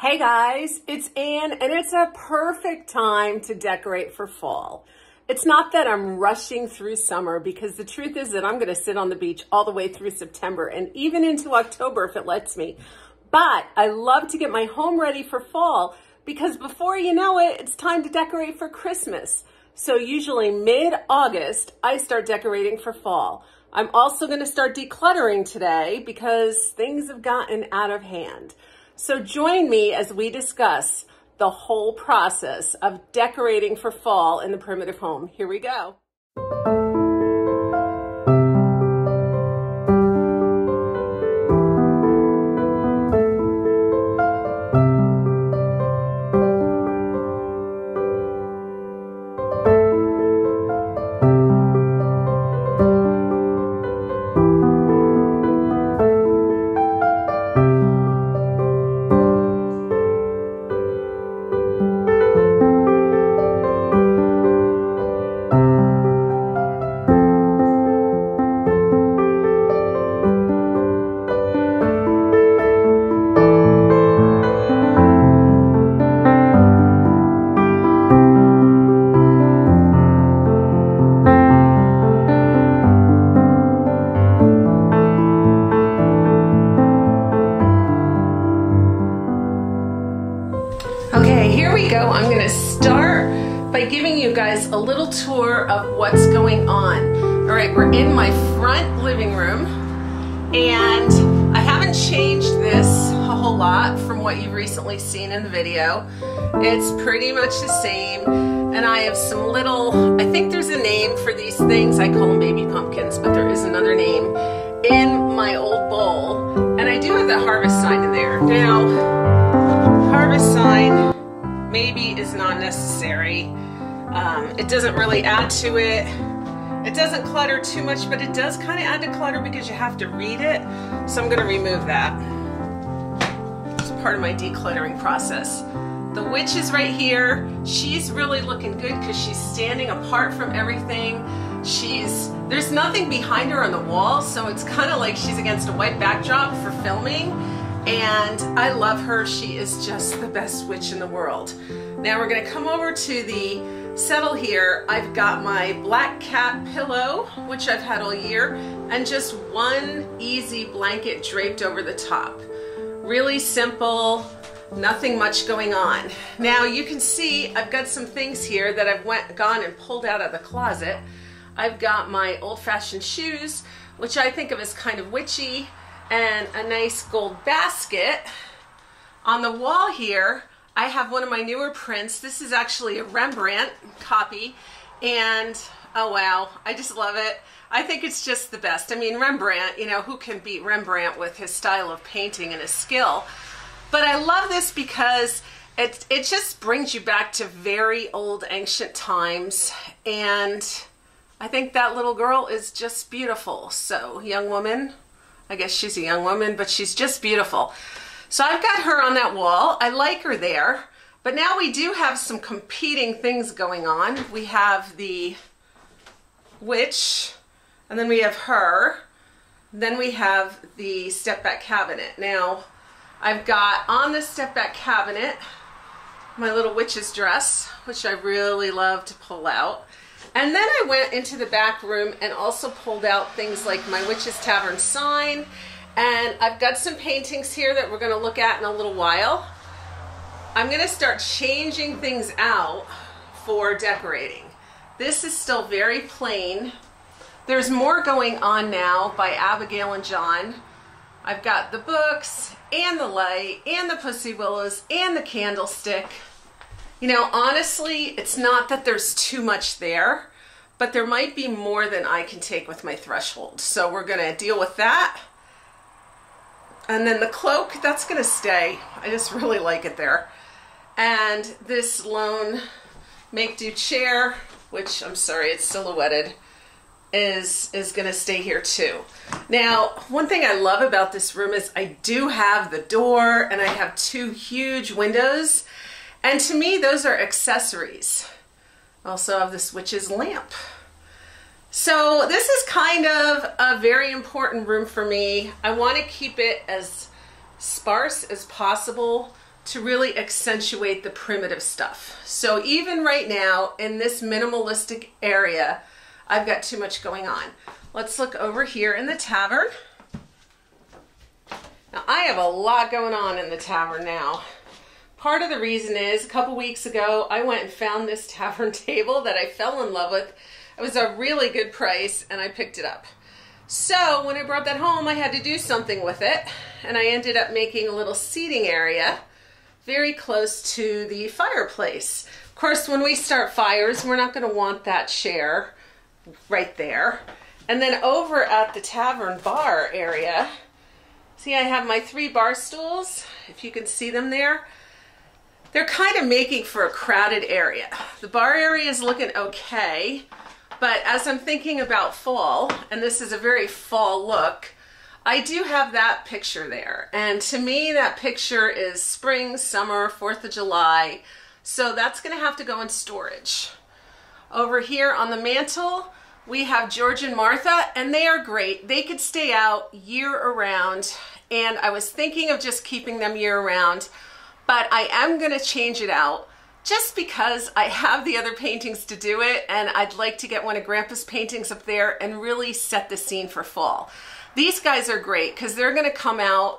Hey guys, it's Anne, and it's a perfect time to decorate for fall. It's not that I'm rushing through summer, because the truth is that I'm going to sit on the beach all the way through September and even into October if it lets me. But I love to get my home ready for fall, because before you know it, it's time to decorate for Christmas. So usually mid-August, I start decorating for fall. I'm also going to start decluttering today because things have gotten out of hand. So join me as we discuss the whole process of decorating for fall in the primitive home. Here we go. A little tour of what's going on. All right, we're in my front living room, and I haven't changed this a whole lot from what you've recently seen in the video. It's pretty much the same, and I have some little, I think there's a name for these things. I call them baby pumpkins, but there is another name in my old bowl, and I do have the harvest sign in there. Now, harvest sign maybe is not necessary. It doesn't really add to it. It doesn't clutter too much, but it does kind of add to clutter because you have to read it. So I'm going to remove that. It's part of my decluttering process. The witch is right here. She's really looking good because she's standing apart from everything. There's nothing behind her on the wall, so it's kind of like she's against a white backdrop for filming. And I love her. She is just the best witch in the world. Now we're going to come over to the settle here. I've got my black cat pillow, which I've had all year, and just one easy blanket draped over the top. Really simple, nothing much going on. Now you can see I've got some things here that I've gone and pulled out of the closet. I've got my old-fashioned shoes, which I think of as kind of witchy, and a nice gold basket. On the wall here, I have one of my newer prints. This is actually a Rembrandt copy, and oh wow, I just love it. I think it's just the best. I mean, Rembrandt, you know, who can beat Rembrandt with his style of painting and his skill? But I love this because it just brings you back to very old ancient times, and I think that little girl is just beautiful. So, young woman, I guess she's a young woman, but she's just beautiful. So I've got her on that wall. I like her there, but now we do have some competing things going on. We have the witch, and then we have her, then we have the step back cabinet. Now I've got on the step back cabinet my little witch's dress, which I really love to pull out. And then I went into the back room and also pulled out things like my witch's tavern sign. And I've got some paintings here that we're going to look at in a little while. I'm going to start changing things out for decorating. This is still very plain. There's more going on now by Abigail and John. I've got the books and the light and the pussy willows and the candlestick. You know, honestly, it's not that there's too much there, but there might be more than I can take with my threshold. So we're going to deal with that. And then the cloak, that's going to stay. I just really like it there. And this lone make-do chair, which I'm sorry, it's silhouetted, is going to stay here too. Now, one thing I love about this room is I do have the door, and I have two huge windows. And to me, those are accessories. I also have this witch's lamp. So this is kind of a very important room for me. I want to keep it as sparse as possible to really accentuate the primitive stuff. So even right now in this minimalistic area, I've got too much going on. Let's look over here in the tavern. Now I have a lot going on in the tavern now. Part of the reason is a couple weeks ago, I went and found this tavern table that I fell in love with. It was a really good price and I picked it up. So when I brought that home, I had to do something with it, and I ended up making a little seating area very close to the fireplace. Of course, when we start fires, we're not going to want that chair right there. And then over at the tavern bar area, see, I have my 3 bar stools, if you can see them there. They're kind of making for a crowded area. The bar area is looking okay, but as I'm thinking about fall, and this is a very fall look, I do have that picture there. And to me, that picture is spring, summer, 4th of July. So that's gonna have to go in storage. Over here on the mantle, we have George and Martha, and they are great. They could stay out year around, and I was thinking of just keeping them year around, but I am going to change it out just because I have the other paintings to do it, and I'd like to get one of Grandpa's paintings up there and really set the scene for fall. These guys are great because they're going to come out,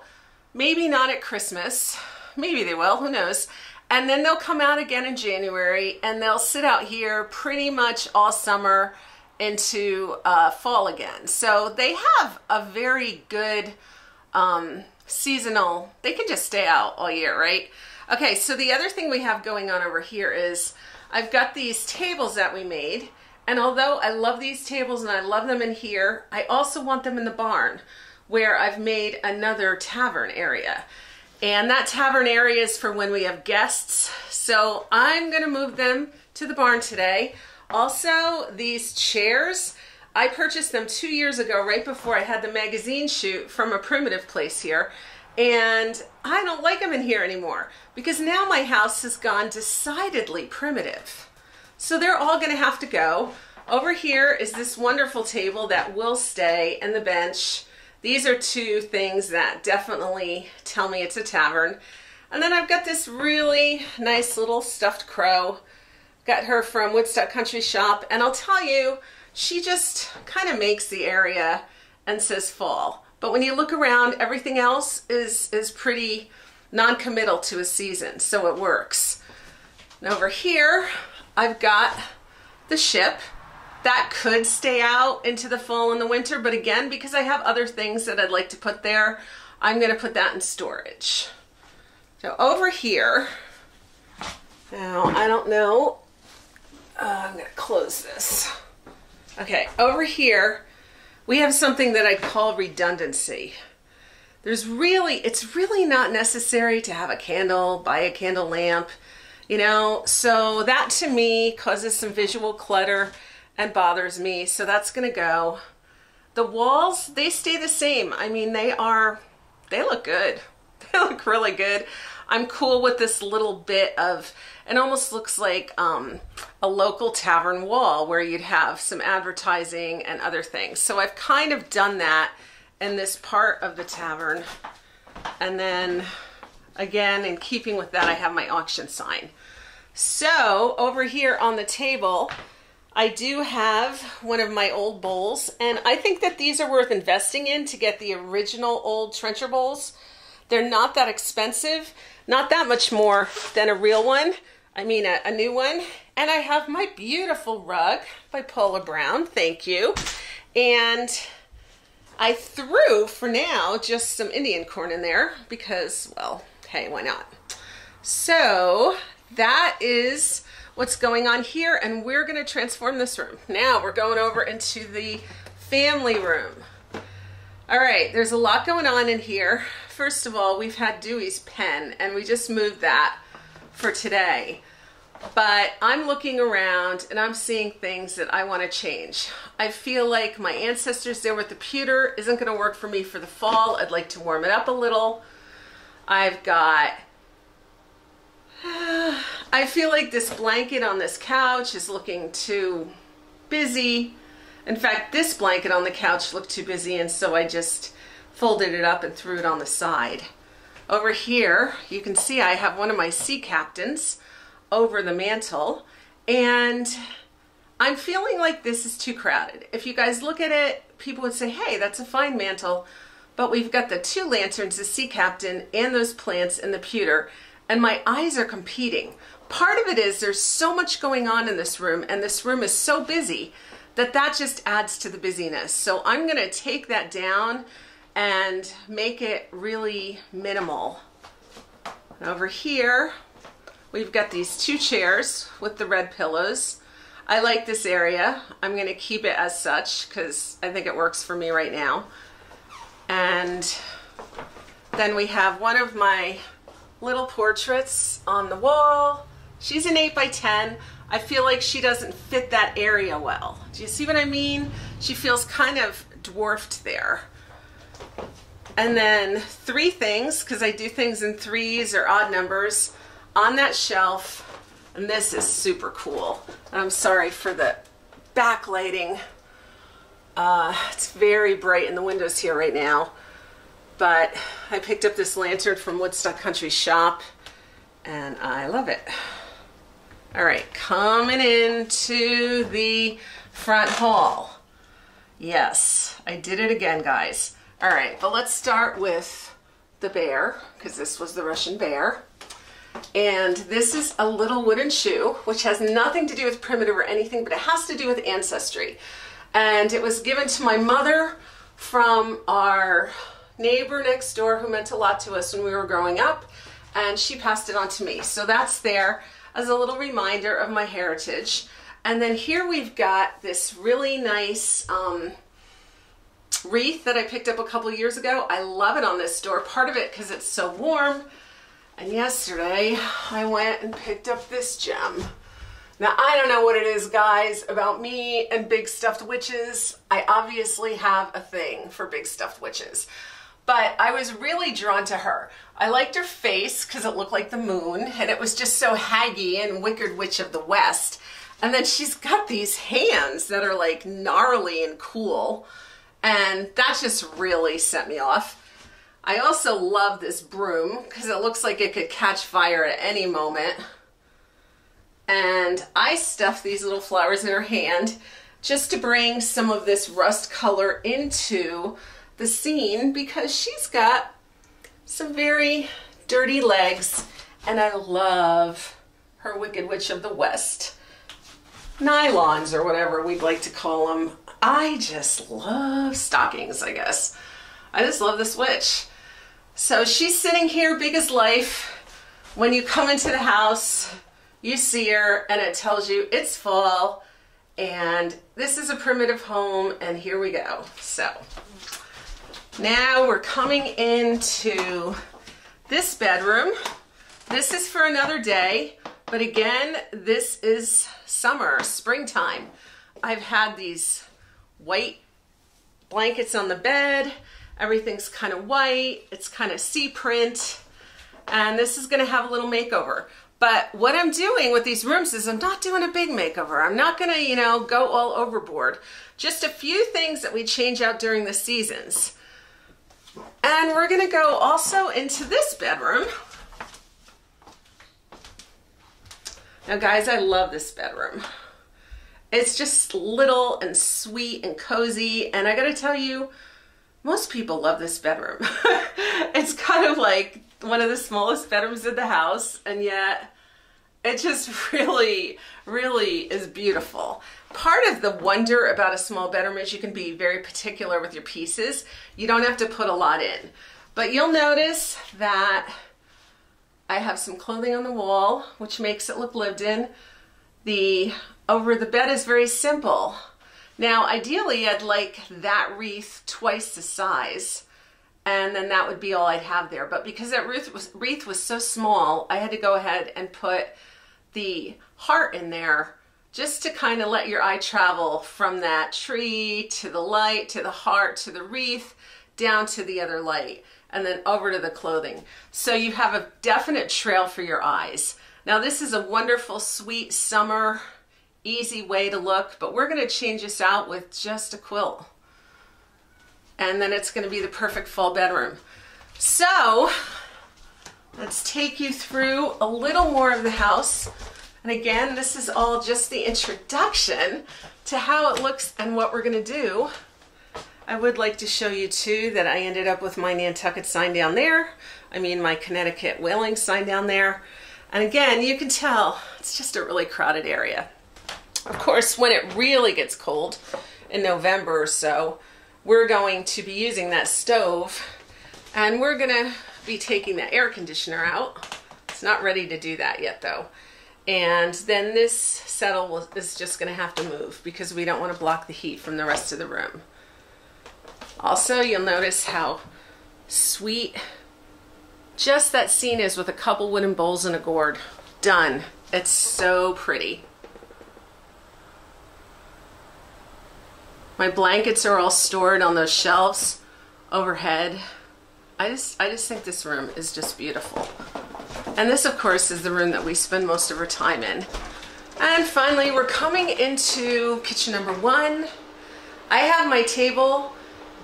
maybe not at Christmas, maybe they will, who knows, and then they'll come out again in January, and they'll sit out here pretty much all summer into fall again. So they have a very good seasonal, they can just stay out all year, right? Okay, so the other thing we have going on over here is I've got these tables that we made, and although I love these tables and I love them in here, I also want them in the barn where I've made another tavern area. And that tavern area is for when we have guests. So I'm gonna move them to the barn today. Also, these chairs, I purchased them 2 years ago, right before I had the magazine shoot, from a primitive place here, and I don't like them in here anymore because now my house has gone decidedly primitive. So they're all going to have to go. Over here is this wonderful table that will stay, and the bench. These are two things that definitely tell me it's a tavern. And then I've got this really nice little stuffed crow. Got her from Woodstock Country Shop, and I'll tell you, she just kind of makes the area and says fall. But when you look around, everything else is pretty non-committal to a season, so it works. And over here, I've got the ship. That could stay out into the fall and the winter, but again, because I have other things that I'd like to put there, I'm going to put that in storage. So over here, now I don't know, I'm going to close this. Okay, over here, we have something that I call redundancy. There's really, it's really not necessary to have a candle, buy a candle lamp, you know, so that to me causes some visual clutter and bothers me, so that's going to go. The walls, they stay the same. I mean, they look good. They look really good. I'm cool with this little bit of, it almost looks like a local tavern wall where you'd have some advertising and other things. So I've kind of done that in this part of the tavern. And then again, in keeping with that, I have my auction sign. So over here on the table, I do have one of my old bowls, and I think that these are worth investing in to get the original old trencher bowls. They're not that expensive, not that much more than a real one. I mean, a new one. And I have my beautiful rug by Paula Brown, thank you. And I threw, for now, just some Indian corn in there because, well, hey, why not? So that is what's going on here, and we're gonna transform this room. Now we're going over into the family room. All right, there's a lot going on in here. First of all, we've had Dewey's pen, and we just moved that for today. But I'm looking around, and I'm seeing things that I want to change. I feel like my ancestors there with the pewter isn't going to work for me for the fall. I'd like to warm it up a little. I've got... I feel like this blanket on this couch is looking too busy. In fact, this blanket on the couch looked too busy, and so I just folded it up and threw it on the side. Over here, you can see I have one of my sea captains over the mantle, and I'm feeling like this is too crowded. If you guys look at it, people would say, hey, that's a fine mantle, but we've got the two lanterns, the sea captain, and those plants and the pewter, and my eyes are competing. Part of it is there's so much going on in this room, and this room is so busy that just adds to the busyness. So I'm gonna take that down and make it really minimal. And over here, we've got these two chairs with the red pillows. I like this area. I'm gonna keep it as such because I think it works for me right now. And then we have one of my little portraits on the wall. She's an 8 by 10. I feel like she doesn't fit that area well. Do you see what I mean? She feels kind of dwarfed there. And then three things, because I do things in threes or odd numbers, on that shelf. And this is super cool. And I'm sorry for the backlighting. It's very bright in the windows here right now. But I picked up this lantern from Woodstock Country Shop, and I love it. All right, coming into the front hall. Yes, I did it again, guys. All right, but let's start with the bear, because this was the Russian bear. And this is a little wooden shoe, which has nothing to do with primitive or anything, but it has to do with ancestry. And it was given to my mother from our neighbor next door who meant a lot to us when we were growing up, and she passed it on to me. So that's there as a little reminder of my heritage. And then here we've got this really nice wreath that I picked up a couple years ago. I love it on this door, part of it because it's so warm. And yesterday I went and picked up this gem. Now I don't know what it is, guys, about me and big stuffed witches. I obviously have a thing for big stuffed witches, but I was really drawn to her. I liked her face because it looked like the moon, and it was just so haggy and Wicked Witch of the West. And then she's got these hands that are like gnarly and cool, and that just really set me off. I also love this broom because it looks like it could catch fire at any moment. And I stuffed these little flowers in her hand just to bring some of this rust color into the scene, because she's got some very dirty legs, and I love her Wicked Witch of the West nylons, or whatever we'd like to call them. I just love stockings, I guess. I just love this witch. So she's sitting here big as life. When you come into the house, you see her, and it tells you it's fall, and this is a primitive home, and here we go. So now we're coming into this bedroom. This is for another day, but again, this is summer, springtime. I've had these white blankets on the bed. Everything's kind of white, it's kind of sea print, and this is gonna have a little makeover. But what I'm doing with these rooms is I'm not doing a big makeover. I'm not gonna, you know, go all overboard. Just a few things that we change out during the seasons. And we're gonna go also into this bedroom. Now guys, I love this bedroom. It's just little and sweet and cozy, and I gotta tell you, most people love this bedroom. It's kind of like one of the smallest bedrooms in the house, and yet it just really, really is beautiful. Part of the wonder about a small bedroom is you can be very particular with your pieces. You don't have to put a lot in. But you'll notice that I have some clothing on the wall, which makes it look lived in. The over the bed is very simple. Now, ideally, I'd like that wreath twice the size, and then that would be all I'd have there. But because that wreath was so small, I had to go ahead and put the heart in there just to kind of let your eye travel from that tree to the light, to the heart, to the wreath, down to the other light, and then over to the clothing. So you have a definite trail for your eyes. Now, this is a wonderful, sweet summer, easy way to look, but we're gonna change this out with just a quilt. And then it's gonna be the perfect fall bedroom. So Let's take you through a little more of the house. And again, this is all just the introduction to how it looks and what we're going to do. I would like to show you too that I ended up with my Nantucket sign down there. I mean my Connecticut Whaling sign down there. And again, you can tell it's just a really crowded area. Of course, when it really gets cold in November or so, we're going to be using that stove and we're going to be taking the air conditioner out. It's not ready to do that yet though. And then this settle is just going to have to move because we don't want to block the heat from the rest of the room. Also, you'll notice how sweet just that scene is with a couple wooden bowls and a gourd. Done. It's so pretty. My blankets are all stored on those shelves overhead. I just think this room is just beautiful. And this, of course, is the room that we spend most of our time in. And finally, we're coming into kitchen number one. I have my table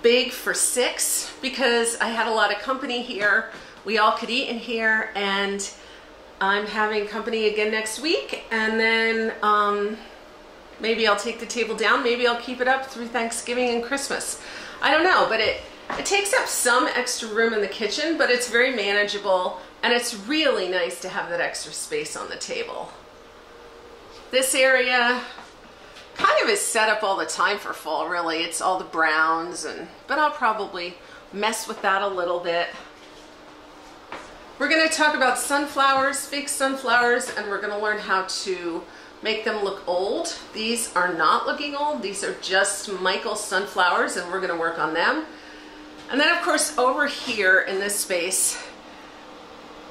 big for 6 because I had a lot of company here. We all could eat in here, and I'm having company again next week. And then maybe I'll take the table down. Maybe I'll keep it up through Thanksgiving and Christmas. I don't know, but it takes up some extra room in the kitchen, but it's very manageable, and it's really nice to have that extra space on the table. This area kind of is set up all the time for fall, really. It's all the browns, but I'll probably mess with that a little bit. We're going to talk about sunflowers, fake sunflowers, and we're going to learn how to make them look old. These are not looking old. These are just Michael's sunflowers, and we're going to work on them. And then, of course, over here in this space,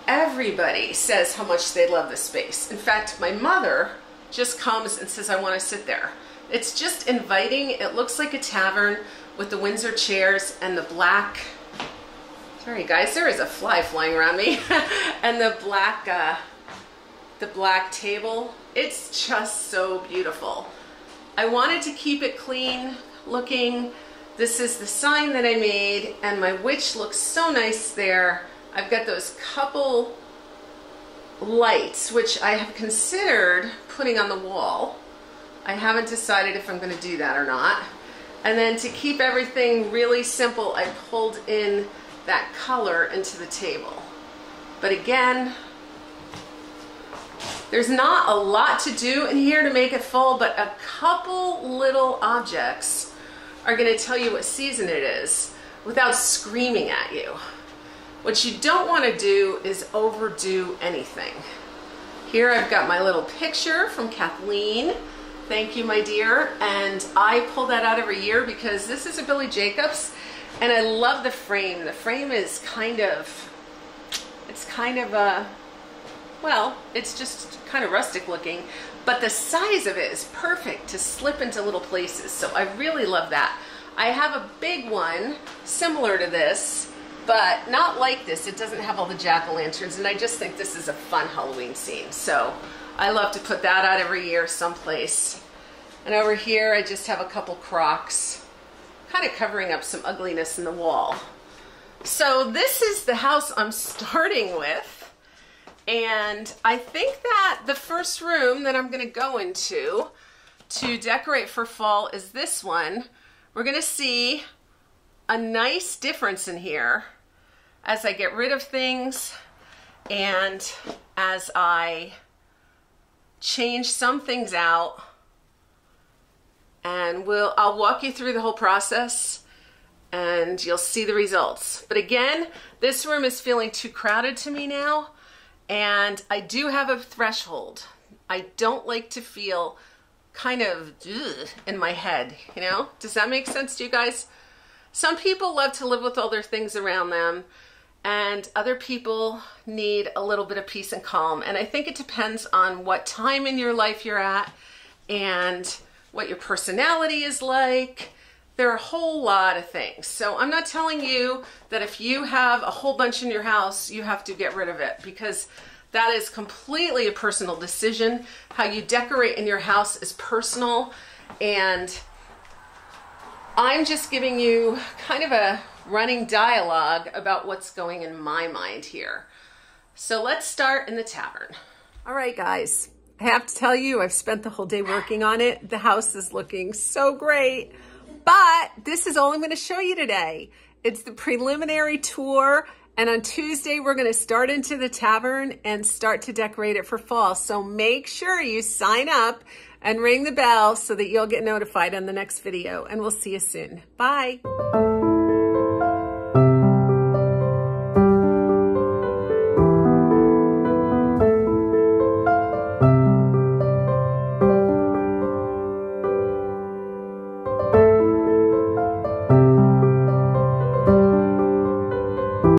everybody says how much they love this space. In fact, my mother just comes and says, I want to sit there. It's just inviting. It looks like a tavern with the Windsor chairs and the black, sorry guys, there is a fly flying around me, and the black table. It's just so beautiful. I wanted to keep it clean looking. This is the sign that I made, and my witch looks so nice there. I've got those couple lights, which I have considered putting on the wall. I haven't decided if I'm going to do that or not. And then to keep everything really simple, I pulled in that color into the table. But again, there's not a lot to do in here to make it full, but a couple little objects are going to tell you what season it is without screaming at you. What you don't want to do is overdo anything. Here I've got my little picture from Kathleen. Thank you, my dear. And I pull that out every year because this is a Billy Jacobs, and I love the frame. The frame is it's just kind of rustic looking, but the size of it is perfect to slip into little places. So I really love that. I have a big one similar to this, but not like this. It doesn't have all the jack-o'-lanterns, and I just think this is a fun Halloween scene. So I love to put that out every year someplace. And over here, I just have a couple crocs, kind of covering up some ugliness in the wall. So this is the house I'm starting with. And I think that the first room that I'm gonna go into to decorate for fall is this one. We're gonna see a nice difference in here as I get rid of things and as I change some things out, and I'll walk you through the whole process and you'll see the results. But again, this room is feeling too crowded to me now, and I do have a threshold. I don't like to feel kind of in my head, you know? Does that make sense to you guys? Some people love to live with all their things around them, and other people need a little bit of peace and calm. And I think it depends on what time in your life you're at and what your personality is like. There are a whole lot of things. So I'm not telling you that if you have a whole bunch in your house, you have to get rid of it, because that is completely a personal decision. How you decorate in your house is personal, and I'm just giving you kind of a running dialogue about what's going in my mind here. So let's start in the tavern. All right, guys. I have to tell you, I've spent the whole day working on it. The house is looking so great, but this is all I'm going to show you today. It's the preliminary tour, and on Tuesday, we're going to start into the tavern and start to decorate it for fall. So make sure you sign up and ring the bell so that you'll get notified on the next video, and we'll see you soon. Bye.